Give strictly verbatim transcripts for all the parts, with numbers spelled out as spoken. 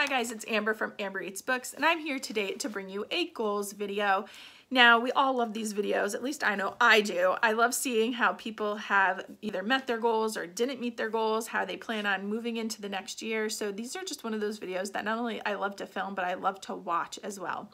Hi guys, it's Amber from Amber Eats Books, and I'm here today to bring you a goals video. Now, we all love these videos, at least I know I do. I love seeing how people have either met their goals or didn't meet their goals, how they plan on moving into the next year. So these are just one of those videos that not only I love to film, but I love to watch as well.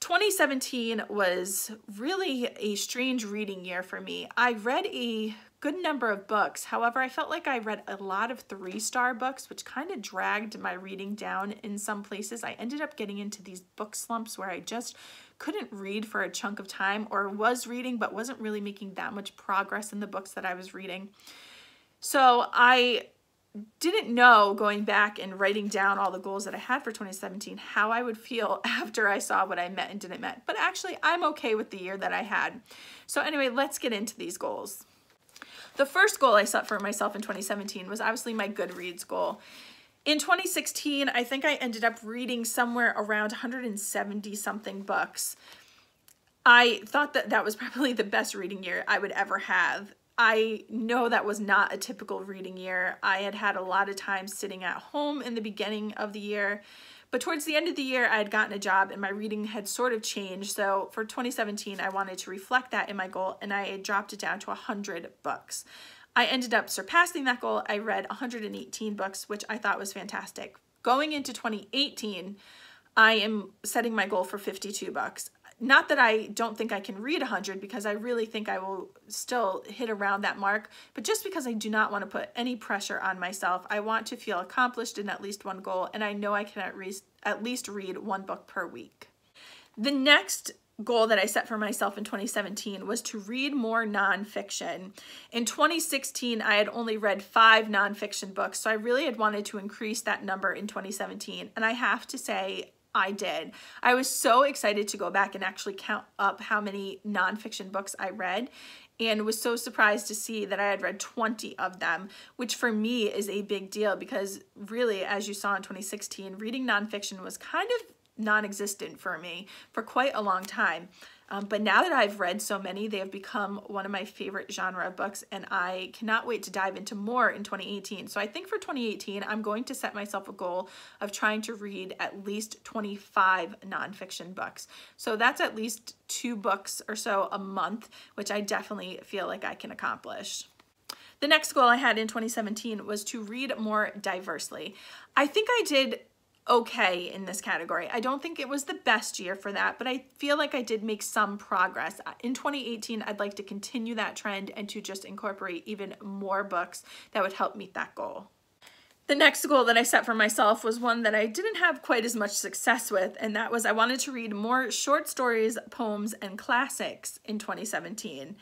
twenty seventeen was really a strange reading year for me. I read a good number of books. However, I felt like I read a lot of three-star books, which kind of dragged my reading down in some places. I ended up getting into these book slumps where I just couldn't read for a chunk of time, or was reading but wasn't really making that much progress in the books that I was reading. So I didn't know, going back and writing down all the goals that I had for twenty seventeen, how I would feel after I saw what I met and didn't met. But actually, I'm okay with the year that I had. So anyway, let's get into these goals. The first goal I set for myself in twenty seventeen was obviously my Goodreads goal. In twenty sixteen, I think I ended up reading somewhere around one hundred seventy something books. I thought that that was probably the best reading year I would ever have. I know that was not a typical reading year. I had had a lot of time sitting at home in the beginning of the year, but towards the end of the year, I had gotten a job and my reading had sort of changed. So for twenty seventeen, I wanted to reflect that in my goal, and I had dropped it down to one hundred books. I ended up surpassing that goal. I read one hundred eighteen books, which I thought was fantastic. Going into twenty eighteen, I am setting my goal for fifty-two books. Not that I don't think I can read one hundred, because I really think I will still hit around that mark, but just because I do not want to put any pressure on myself. I want to feel accomplished in at least one goal, and I know I can at, re at least read one book per week. The next goal that I set for myself in twenty seventeen was to read more nonfiction. In twenty sixteen, I had only read five nonfiction books, so I really had wanted to increase that number in twenty seventeen, and I have to say, I did. I was so excited to go back and actually count up how many nonfiction books I read, and was so surprised to see that I had read twenty of them, which for me is a big deal, because really, as you saw in twenty sixteen, reading nonfiction was kind of non-existent for me for quite a long time. Um, but now that I've read so many, they have become one of my favorite genre of books, and I cannot wait to dive into more in twenty eighteen. So I think for twenty eighteen, I'm going to set myself a goal of trying to read at least twenty-five nonfiction books. So that's at least two books or so a month, which I definitely feel like I can accomplish. The next goal I had in twenty seventeen was to read more diversely. I think I did okay in this category. I don't think it was the best year for that, but I feel like I did make some progress. In twenty eighteen, I'd like to continue that trend and to just incorporate even more books that would help meet that goal. The next goal that I set for myself was one that I didn't have quite as much success with, and that was I wanted to read more short stories, poems, and classics in twenty seventeen.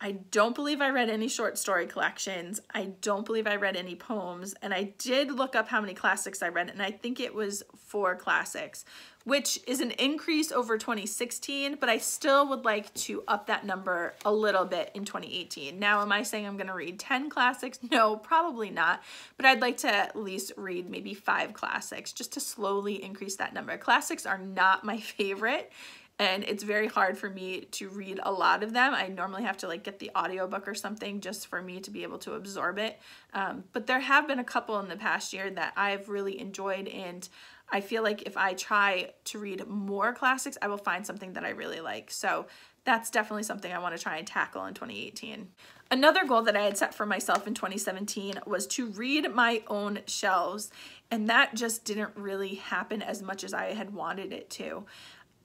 I don't believe I read any short story collections. I don't believe I read any poems. And I did look up how many classics I read, and I think it was four classics, which is an increase over twenty sixteen, but I still would like to up that number a little bit in twenty eighteen. Now, am I saying I'm gonna read ten classics? No, probably not, but I'd like to at least read maybe five classics, just to slowly increase that number. Classics are not my favorite, and it's very hard for me to read a lot of them. I normally have to like get the audiobook or something just for me to be able to absorb it. Um, but there have been a couple in the past year that I've really enjoyed, and I feel like if I try to read more classics, I will find something that I really like. So that's definitely something I want to try and tackle in twenty eighteen. Another goal that I had set for myself in twenty seventeen was to read my own shelves, and that just didn't really happen as much as I had wanted it to.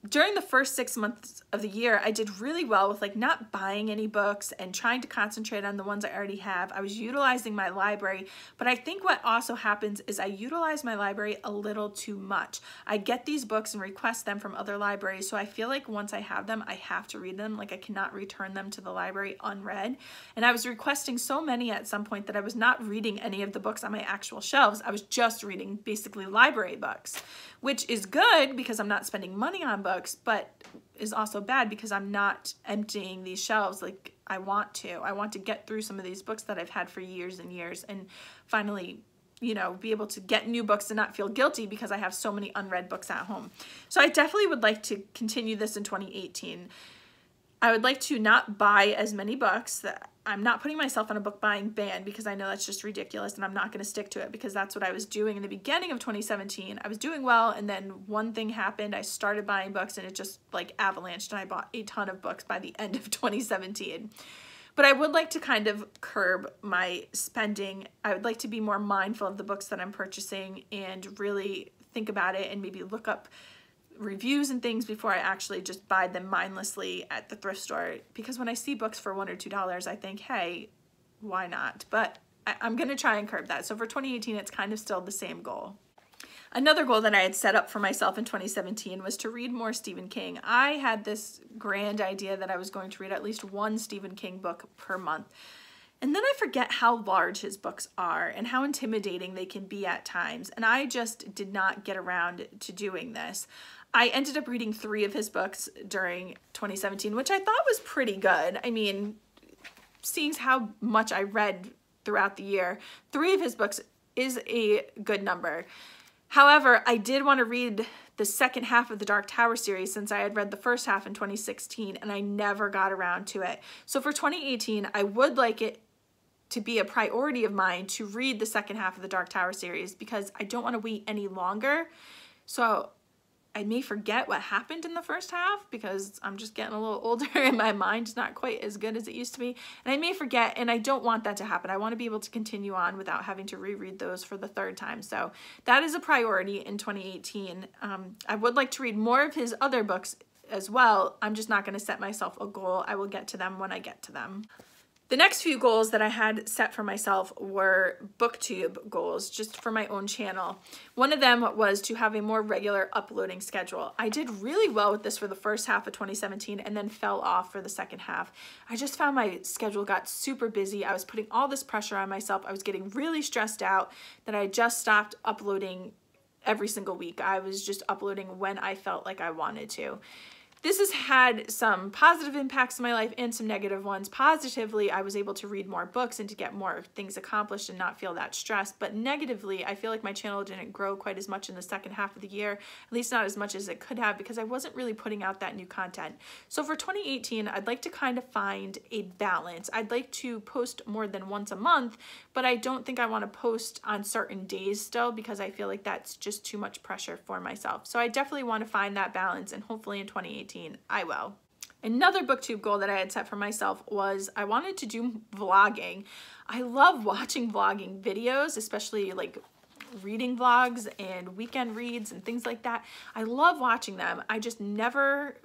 During the first six months of the year, I did really well with like not buying any books and trying to concentrate on the ones I already have. I was utilizing my library, but I think what also happens is I utilize my library a little too much. I get these books and request them from other libraries, so I feel like once I have them, I have to read them. Like I cannot return them to the library unread. And I was requesting so many at some point that I was not reading any of the books on my actual shelves. I was just reading basically library books, which is good because I'm not spending money on books. Books, but is also bad because I'm not emptying these shelves like I want to. I want to get through some of these books that I've had for years and years and finally, you know, be able to get new books and not feel guilty because I have so many unread books at home. So I definitely would like to continue this in twenty eighteen. I would like to not buy as many books that I'm not putting myself on a book buying ban because I know that's just ridiculous, and I'm not going to stick to it because that's what I was doing in the beginning of twenty seventeen. I was doing well, and then one thing happened. I started buying books and it just like avalanched, and I bought a ton of books by the end of twenty seventeen. But I would like to kind of curb my spending. I would like to be more mindful of the books that I'm purchasing and really think about it and maybe look up reviews and things before I actually just buy them mindlessly at the thrift store, because when I see books for one or two dollars I think, hey, why not? But I, I'm gonna try and curb that. So for twenty eighteen it's kind of still the same goal. Another goal that I had set up for myself in twenty seventeen was to read more Stephen King. I had this grand idea that I was going to read at least one Stephen King book per month, and then I forget how large his books are and how intimidating they can be at times, and I just did not get around to doing this. I ended up reading three of his books during twenty seventeen, which I thought was pretty good. I mean, seeing how much I read throughout the year, three of his books is a good number. However, I did want to read the second half of the Dark Tower series since I had read the first half in twenty sixteen, and I never got around to it. So for twenty eighteen, I would like it to be a priority of mine to read the second half of the Dark Tower series because I don't want to wait any longer. So I may forget what happened in the first half because I'm just getting a little older and my mind's not quite as good as it used to be. And I may forget, and I don't want that to happen. I want to be able to continue on without having to reread those for the third time. So that is a priority in twenty eighteen. Um, I would like to read more of his other books as well. I'm just not going to set myself a goal. I will get to them when I get to them. The next few goals that I had set for myself were BookTube goals, just for my own channel. One of them was to have a more regular uploading schedule. I did really well with this for the first half of twenty seventeen and then fell off for the second half. I just found my schedule got super busy. I was putting all this pressure on myself. I was getting really stressed out that I just stopped uploading every single week. I was just uploading when I felt like I wanted to. This has had some positive impacts in my life and some negative ones. Positively, I was able to read more books and to get more things accomplished and not feel that stressed. But negatively, I feel like my channel didn't grow quite as much in the second half of the year, at least not as much as it could have, because I wasn't really putting out that new content. So for twenty eighteen, I'd like to kind of find a balance. I'd like to post more than once a month, but I don't think I want to post on certain days still because I feel like that's just too much pressure for myself. So I definitely want to find that balance, and hopefully in twenty eighteen, I will. Another BookTube goal that I had set for myself was I wanted to do vlogging. I love watching vlogging videos, especially like reading vlogs and weekend reads and things like that. I love watching them. I just never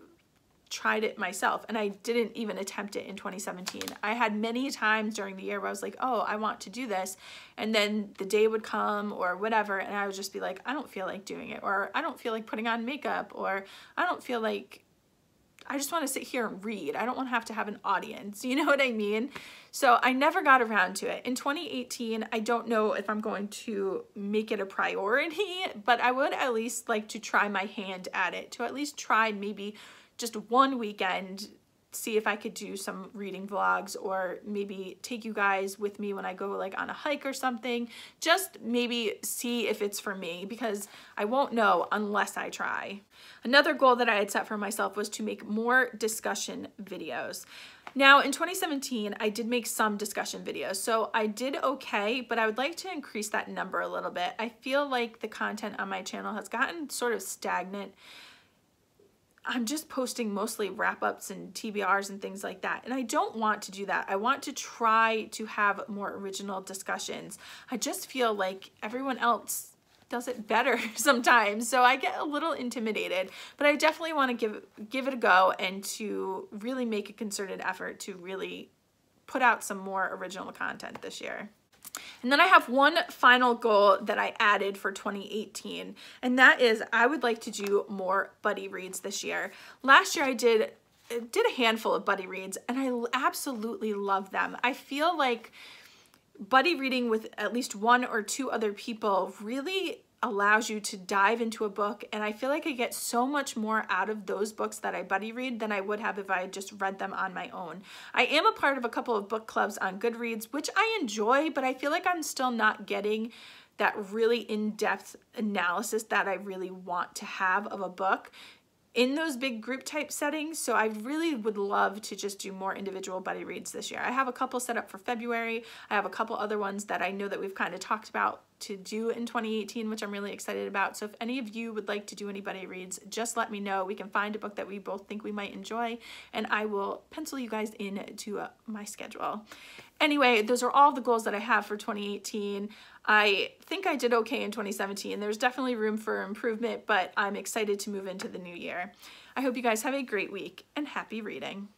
tried it myself, and I didn't even attempt it in twenty seventeen. I had many times during the year where I was like, oh, I want to do this, and then the day would come or whatever and I would just be like, I don't feel like doing it, or I don't feel like putting on makeup, or I don't feel like, I just want to sit here and read. I don't want to have to have an audience. You know what I mean? So I never got around to it. In twenty eighteen, I don't know if I'm going to make it a priority, but I would at least like to try my hand at it, to at least try maybe just one weekend, see if I could do some reading vlogs, or maybe take you guys with me when I go like on a hike or something. Just maybe see if it's for me, because I won't know unless I try. Another goal that I had set for myself was to make more discussion videos. Now in twenty seventeen, I did make some discussion videos, so I did okay, but I would like to increase that number a little bit. I feel like the content on my channel has gotten sort of stagnant. I'm just posting mostly wrap-ups and T B Rs and things like that, and I don't want to do that. I want to try to have more original discussions. I just feel like everyone else does it better sometimes, so I get a little intimidated, but I definitely want to give give it a go and to really make a concerted effort to really put out some more original content this year. And then I have one final goal that I added for twenty eighteen, and that is I would like to do more buddy reads this year. Last year I did did a handful of buddy reads, and I absolutely love them. I feel like buddy reading with at least one or two other people really allows you to dive into a book, and I feel like I get so much more out of those books that I buddy read than I would have if I had just read them on my own. I am a part of a couple of book clubs on Goodreads, which I enjoy, but I feel like I'm still not getting that really in-depth analysis that I really want to have of a book. in those big group type settings. So I really would love to just do more individual buddy reads this year. I have a couple set up for February. I have a couple other ones that I know that we've kind of talked about to do in twenty eighteen, which I'm really excited about. So if any of you would like to do any buddy reads, just let me know. We can find a book that we both think we might enjoy, and I will pencil you guys in to uh, my schedule. Anyway, those are all the goals that I have for twenty eighteen. I think I did okay in twenty seventeen. There's definitely room for improvement, but I'm excited to move into the new year. I hope you guys have a great week, and happy reading.